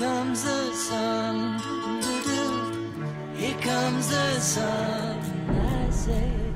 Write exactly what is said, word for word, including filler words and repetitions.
comes the sun. Here comes the sun. I say.